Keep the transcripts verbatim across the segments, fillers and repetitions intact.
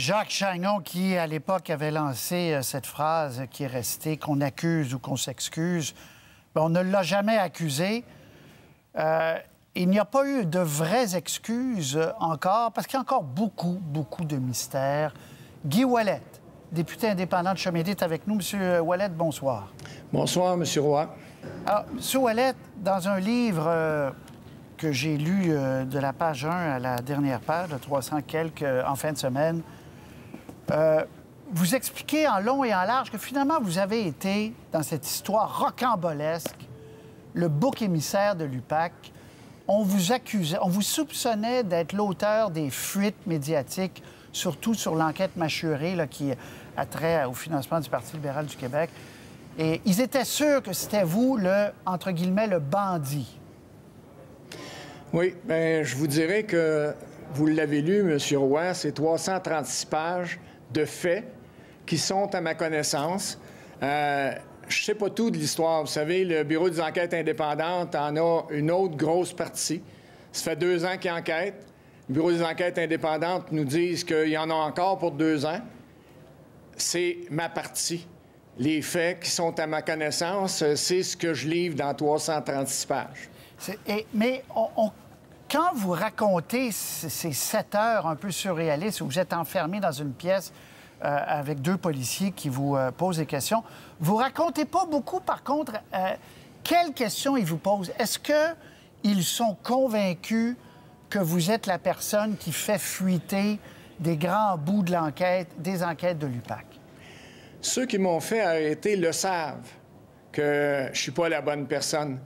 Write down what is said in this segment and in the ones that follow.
Jacques Chagnon, qui, à l'époque, avait lancé cette phrase qui est restée, qu'on accuse ou qu'on s'excuse, on ne l'a jamais accusé. Euh, il n'y a pas eu de vraies excuses encore, parce qu'il y a encore beaucoup, beaucoup de mystères. Guy Ouellette, député indépendant de Chomedey, est avec nous. Monsieur Ouellette, bonsoir. Bonsoir, Monsieur Roy. Alors, Monsieur Ouellette, dans un livre euh, que j'ai lu euh, de la page un à la dernière page, de trois cents quelques, euh, en fin de semaine, euh, vous expliquez en long et en large que finalement, vous avez été, dans cette histoire rocambolesque, le bouc émissaire de l'U P A C. On vous accusait, on vous soupçonnait d'être l'auteur des fuites médiatiques, surtout sur l'enquête Machuré, là, qui a trait au financement du Parti libéral du Québec. Et ils étaient sûrs que c'était vous, le, entre guillemets, le bandit. Oui, bien, je vous dirais que vous l'avez lu, M. Roy, c'est trois cent trente-six pages de faits qui sont à ma connaissance. Euh, je ne sais pas tout de l'histoire. Vous savez, le Bureau des enquêtes indépendantes en a une autre grosse partie. Ça fait deux ans qu'il enquête. Le Bureau des enquêtes indépendantes nous disent qu'il y en a encore pour deux ans. C'est ma partie. Les faits qui sont à ma connaissance, c'est ce que je livre dans trois cent trente-six pages. Et, mais on, on... quand vous racontez ces sept heures un peu surréalistes où vous êtes enfermé dans une pièce euh, avec deux policiers qui vous euh, posent des questions, vous racontez pas beaucoup, par contre, euh, quelles questions ils vous posent. Est-ce qu'ils sont convaincus que vous êtes la personne qui fait fuiter des grands bouts de l'enquête, des enquêtes de l'U P A C? Ceux qui m'ont fait arrêter le savent que je suis pas la bonne personne.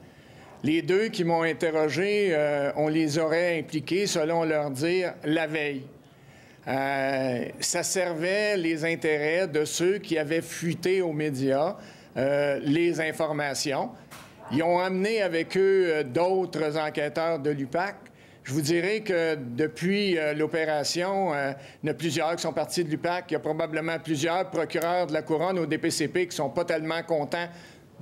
Les deux qui m'ont interrogé, euh, on les aurait impliqués, selon leur dire, la veille. Euh, ça servait les intérêts de ceux qui avaient fuité aux médias euh, les informations. Ils ont amené avec eux euh, d'autres enquêteurs de l'U P A C. Je vous dirais que depuis euh, l'opération, euh, il y en a plusieurs qui sont partis de l'U P A C. Il y a probablement plusieurs procureurs de la Couronne au D P C P qui sont pas tellement contents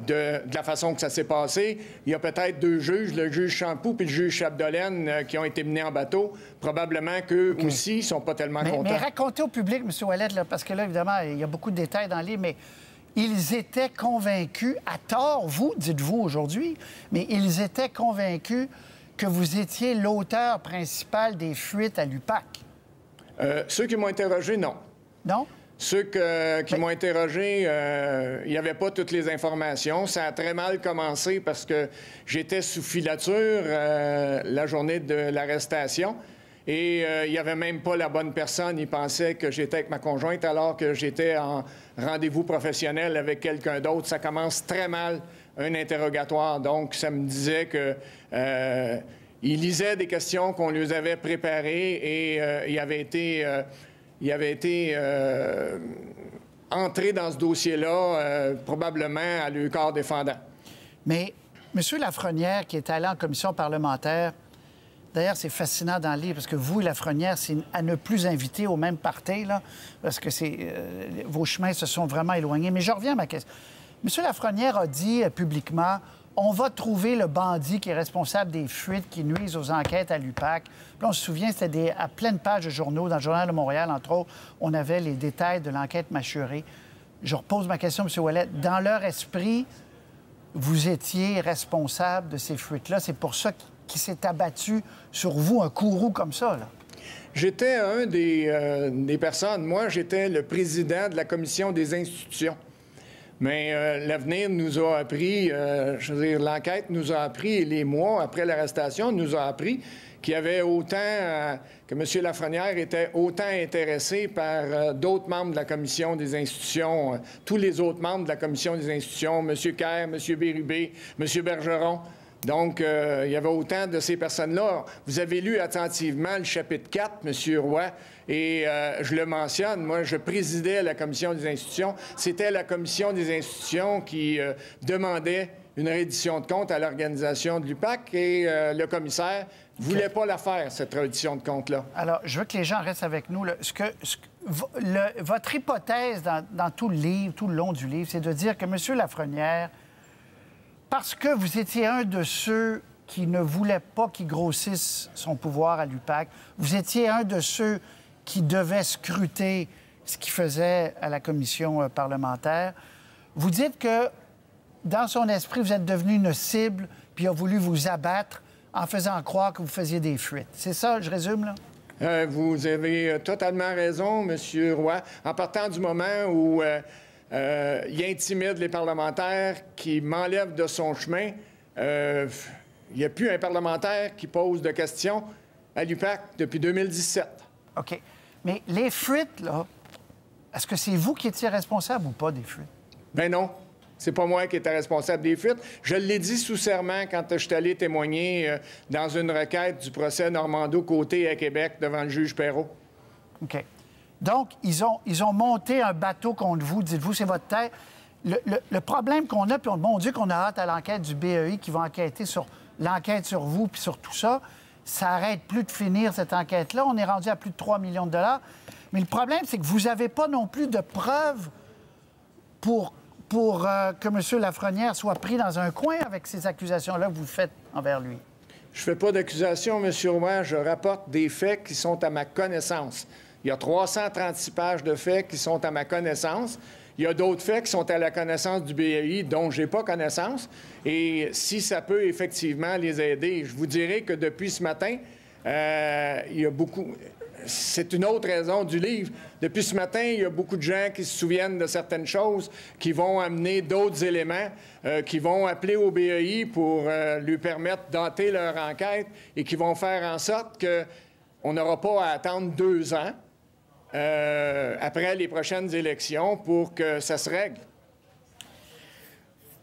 de, de la façon que ça s'est passé. Il y a peut-être deux juges, le juge Champoux et le juge Abdelaine, euh, qui ont été menés en bateau. Probablement qu'eux okay. aussi ne sont pas tellement mais, contents. Mais racontez au public, M. Ouellette, là, parce que là, évidemment, il y a beaucoup de détails dans le livre, mais ils étaient convaincus, à tort, vous, dites-vous aujourd'hui, mais ils étaient convaincus que vous étiez l'auteur principal des fuites à l'U P A C. Euh, ceux qui m'ont interrogé, non. Non? Ceux que, qui mais... m'ont interrogé, euh, il n'y avait pas toutes les informations. Ça a très mal commencé parce que j'étais sous filature euh, la journée de l'arrestation. Et euh, il n'y avait même pas la bonne personne. Ils pensaient que j'étais avec ma conjointe alors que j'étais en rendez-vous professionnel avec quelqu'un d'autre. Ça commence très mal, un interrogatoire. Donc, ça me disait que... Euh, ils lisaient des questions qu'on leur avait préparées et euh, il avait été... Euh, Il avait été euh, entré dans ce dossier-là, euh, probablement à leur corps défendant. Mais M. Lafrenière, qui est allé en commission parlementaire, d'ailleurs, c'est fascinant dans le livre, parce que vous et Lafrenière, c'est à ne plus inviter au même parti, là, parce que c'est, euh, vos chemins se sont vraiment éloignés. Mais je reviens à ma question. M. Lafrenière a dit euh, publiquement, on va trouver le bandit qui est responsable des fuites qui nuisent aux enquêtes à l'U P A C. Puis on se souvient, c'était à pleine page de journaux, dans le Journal de Montréal, entre autres, on avait les détails de l'enquête Machuré. Je repose ma question, M. Ouellette. Dans leur esprit, vous étiez responsable de ces fuites-là. C'est pour ça qu'il s'est abattu sur vous, un courroux comme ça, là. J'étais un des, euh, des personnes. Moi, j'étais le président de la Commission des institutions. Mais euh, l'avenir nous a appris, euh, je veux dire, l'enquête nous a appris, et les mois après l'arrestation nous a appris qu'il y avait autant, euh, que M. Lafrenière était autant intéressé par euh, d'autres membres de la Commission des institutions, euh, tous les autres membres de la Commission des institutions, M. Caire, M. Bérubé, M. Bergeron. Donc, euh, il y avait autant de ces personnes-là. Vous avez lu attentivement le chapitre quatre, M. Roy, et euh, je le mentionne, moi, je présidais la Commission des institutions. C'était la Commission des institutions qui euh, demandait une reddition de compte à l'organisation de l'U P A C et euh, le commissaire ne voulait pas la faire, cette reddition de compte-là. Alors, je veux que les gens restent avec nous. Là. Ce que, ce que, le, votre hypothèse dans, dans tout le livre, tout le long du livre, c'est de dire que M. Lafrenière, parce que vous étiez un de ceux qui ne voulaient pas qu'il grossisse son pouvoir à l'U P A C, vous étiez un de ceux qui devait scruter ce qu'il faisait à la commission parlementaire. Vous dites que, dans son esprit, vous êtes devenu une cible, puis il a voulu vous abattre en faisant croire que vous faisiez des fuites. C'est ça, je résume, là? Euh, vous avez totalement raison, M. Roy. En partant du moment où euh, euh, il intimide les parlementaires qui m'enlèvent de son chemin, euh, il n'y a plus un parlementaire qui pose de questions à l'U P A C depuis deux mille dix-sept. OK. Mais les fuites, là, est-ce que c'est vous qui étiez responsable ou pas des fuites? Bien non. C'est pas moi qui étais responsable des fuites. Je l'ai dit sous serment quand je suis allé témoigner euh, dans une requête du procès Normandeau-Côté à Québec devant le juge Perrault. OK. Donc, ils ont, ils ont monté un bateau contre vous. Dites-vous, c'est votre terre. Le, le, le problème qu'on a, puis on, mon Dieu qu'on a hâte à l'enquête du B E I qui va enquêter sur l'enquête sur vous puis sur tout ça, ça n'arrête plus de finir cette enquête-là. On est rendu à plus de trois millions de dollars. Mais le problème, c'est que vous n'avez pas non plus de preuves pour... pour euh, que M. Lafrenière soit pris dans un coin avec ces accusations-là que vous faites envers lui? Je ne fais pas d'accusation, M. Roy. Je rapporte des faits qui sont à ma connaissance. Il y a trois cent trente-six pages de faits qui sont à ma connaissance. Il y a d'autres faits qui sont à la connaissance du B A I dont je n'ai pas connaissance. Et si ça peut effectivement les aider, je vous dirais que depuis ce matin, euh, il y a beaucoup... C'est une autre raison du livre. Depuis ce matin, il y a beaucoup de gens qui se souviennent de certaines choses, qui vont amener d'autres éléments, euh, qui vont appeler au B E I pour euh, lui permettre d'hâter leur enquête et qui vont faire en sorte qu'on n'aura pas à attendre deux ans euh, après les prochaines élections pour que ça se règle.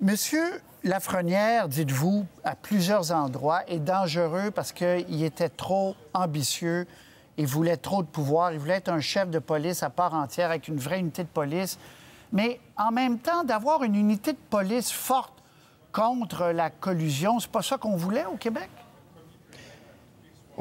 Monsieur Lafrenière, dites-vous, à plusieurs endroits, est dangereux parce qu'il était trop ambitieux. Il voulait trop de pouvoir. Il voulait être un chef de police à part entière avec une vraie unité de police. Mais en même temps, d'avoir une unité de police forte contre la collusion, c'est pas ça qu'on voulait au Québec?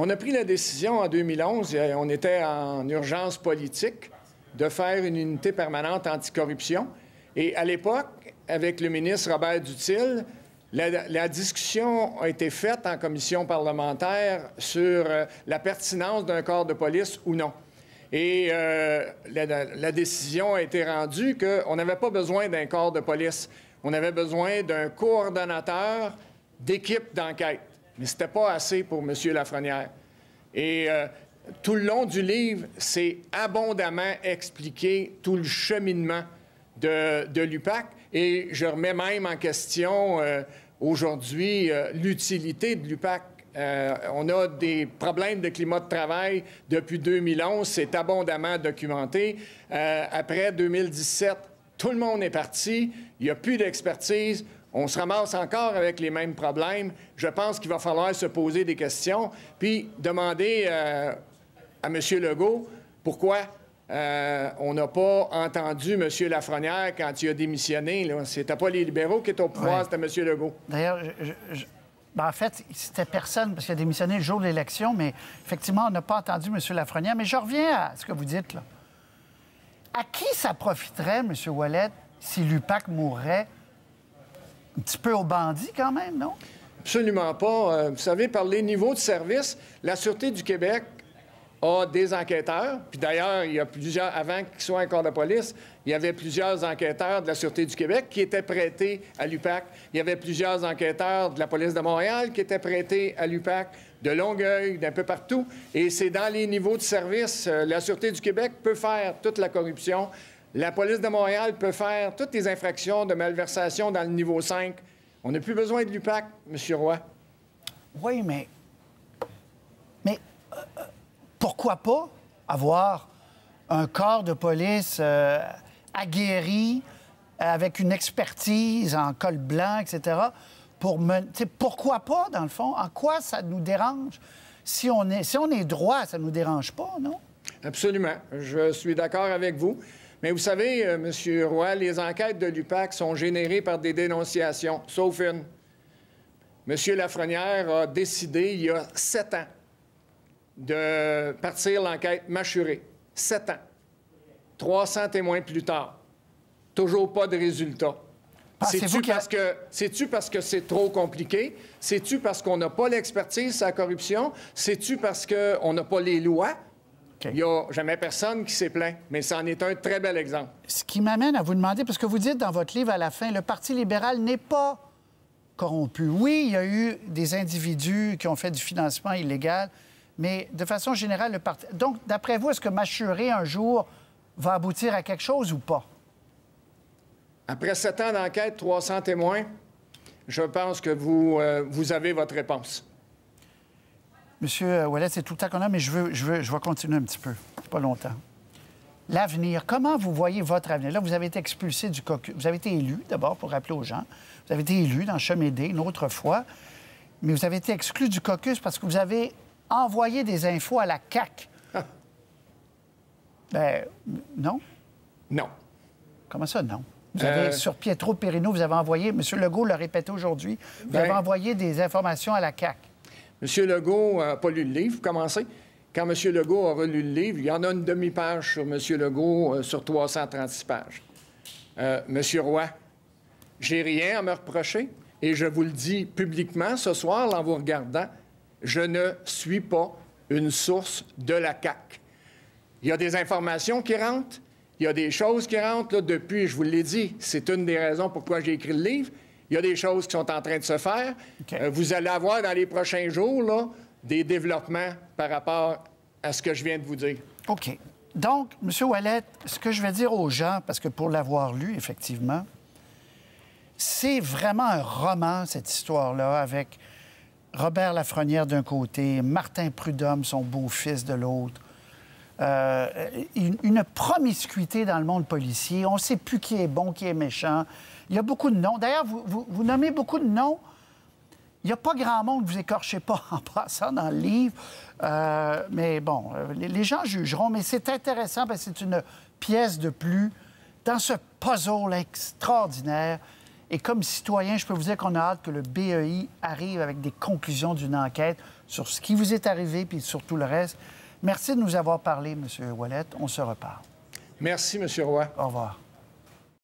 On a pris la décision en deux mille onze, on était en urgence politique, de faire une unité permanente anticorruption. Et à l'époque, avec le ministre Robert Dutil, La, la discussion a été faite en commission parlementaire sur euh, la pertinence d'un corps de police ou non. Et euh, la, la décision a été rendue qu'on n'avait pas besoin d'un corps de police. On avait besoin d'un coordonnateur d'équipe d'enquête. Mais ce n'était pas assez pour M. Lafrenière. Et euh, tout le long du livre, c'est abondamment expliqué tout le cheminement de, de l'U P A C. Et je remets même en question euh, aujourd'hui euh, l'utilité de l'U P A C. Euh, on a des problèmes de climat de travail depuis deux mille onze, c'est abondamment documenté. Euh, après deux mille dix-sept, tout le monde est parti, il n'y a plus d'expertise, on se ramasse encore avec les mêmes problèmes. Je pense qu'il va falloir se poser des questions, puis demander euh, à M. Legault pourquoi... Euh, on n'a pas entendu M. Lafrenière quand il a démissionné. C'était pas les libéraux qui étaient au pouvoir, ouais. C'était M. Legault. D'ailleurs, je, je... Ben, en fait, c'était personne parce qu'il a démissionné le jour de l'élection, mais effectivement, on n'a pas entendu M. Lafrenière. Mais je reviens à ce que vous dites, là. À qui ça profiterait, M. Ouellette, si l'U P A C mourrait? Un petit peu aux bandits, quand même, non? Absolument pas. Euh, vous savez, par les niveaux de service, la Sûreté du Québec a des enquêteurs, puis d'ailleurs, il y a plusieurs, avant qu'ils soient un corps de police, il y avait plusieurs enquêteurs de la Sûreté du Québec qui étaient prêtés à l'U P A C. Il y avait plusieurs enquêteurs de la police de Montréal qui étaient prêtés à l'U P A C, de Longueuil, d'un peu partout. Et c'est dans les niveaux de service. La Sûreté du Québec peut faire toute la corruption. La police de Montréal peut faire toutes les infractions de malversation dans le niveau cinq. On n'a plus besoin de l'U P A C, M. Roy. Oui, mais... Mais... Euh... Pourquoi pas avoir un corps de police euh, aguerri, avec une expertise en col blanc, et cetera, pour me... Pourquoi pas, dans le fond? En quoi ça nous dérange? Si on est, si on est droit, ça ne nous dérange pas, non? Absolument. Je suis d'accord avec vous. Mais vous savez, euh, M. Roy, les enquêtes de l'U P A C sont générées par des dénonciations, sauf une. M. Lafrenière a décidé, il y a sept ans, de partir l'enquête mâchurée. Sept ans. trois cents témoins plus tard. Toujours pas de résultat. C'est-tu parce que c'est-tu parce que c'est trop compliqué? C'est-tu parce qu'on n'a pas l'expertise sur la corruption? C'est-tu parce qu'on n'a pas les lois? Okay. Il n'y a jamais personne qui s'est plaint, mais c'en est un très bel exemple. Ce qui m'amène à vous demander, parce que vous dites dans votre livre à la fin, le Parti libéral n'est pas corrompu. Oui, il y a eu des individus qui ont fait du financement illégal, mais de façon générale, le Parti... Donc, d'après vous, est-ce que Machuré, un jour, va aboutir à quelque chose ou pas? Après sept ans d'enquête, trois cents témoins, je pense que vous, euh, vous avez votre réponse. Monsieur Ouellette, c'est tout le temps qu'on a, mais je veux, je veux, je vais continuer un petit peu, pas longtemps. L'avenir, comment vous voyez votre avenir? Là, vous avez été expulsé du C A Q. Vous avez été élu, d'abord, pour rappeler aux gens. Vous avez été élu dans Chomedey une autre fois, mais vous avez été exclu du caucus parce que vous avez envoyé des infos à la C A Q. Ah. Bien, non? Non. Comment ça, non? Vous avez, euh... sur Pietro Perino, vous avez envoyé... M. Legault l'a répété aujourd'hui. Vous ben... avez envoyé des informations à la C A Q. M. Legault n'a pas lu le livre, vous commencez. Quand M. Legault a relu le livre, il y en a une demi-page sur M. Legault euh, sur trois cent trente-six pages. Euh, M. Roy, j'ai rien à me reprocher et je vous le dis publiquement ce soir en vous regardant, je ne suis pas une source de la C A Q. Il y a des informations qui rentrent, il y a des choses qui rentrent. Là, depuis, je vous l'ai dit, c'est une des raisons pourquoi j'ai écrit le livre. Il y a des choses qui sont en train de se faire. Okay. Euh, vous allez avoir dans les prochains jours là, des développements par rapport à ce que je viens de vous dire. OK. Donc, M. Ouellette, ce que je vais dire aux gens, parce que pour l'avoir lu, effectivement, c'est vraiment un roman, cette histoire-là, avec Robert Lafrenière d'un côté, Martin Prudhomme, son beau-fils, de l'autre. Euh, une, une promiscuité dans le monde policier. On ne sait plus qui est bon, qui est méchant. Il y a beaucoup de noms. D'ailleurs, vous, vous, vous nommez beaucoup de noms. Il n'y a pas grand monde que vous écorchez pas en passant dans le livre. Euh, mais bon, les, les gens jugeront. Mais c'est intéressant parce que c'est une pièce de plus dans ce puzzle extraordinaire. Et comme citoyen, je peux vous dire qu'on a hâte que le B E I arrive avec des conclusions d'une enquête sur ce qui vous est arrivé puis sur tout le reste. Merci de nous avoir parlé, M. Ouellette. On se reparle. Merci, M. Roy. Au revoir.